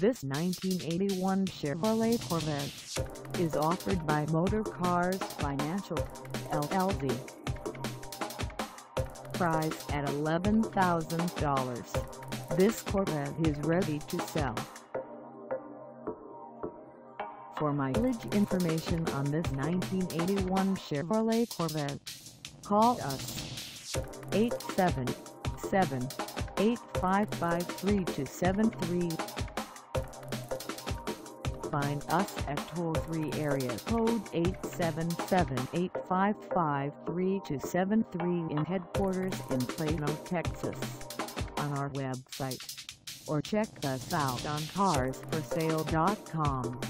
This 1981 Chevrolet Corvette is offered by Motorcars Financial, LLC. Priced at $11,000, this Corvette is ready to sell. For mileage information on this 1981 Chevrolet Corvette, call us 877-855-3273. Find us at toll-free area code 877-855-3273 in headquarters in Plano, Texas, on our website, or check us out on carsforsale.com.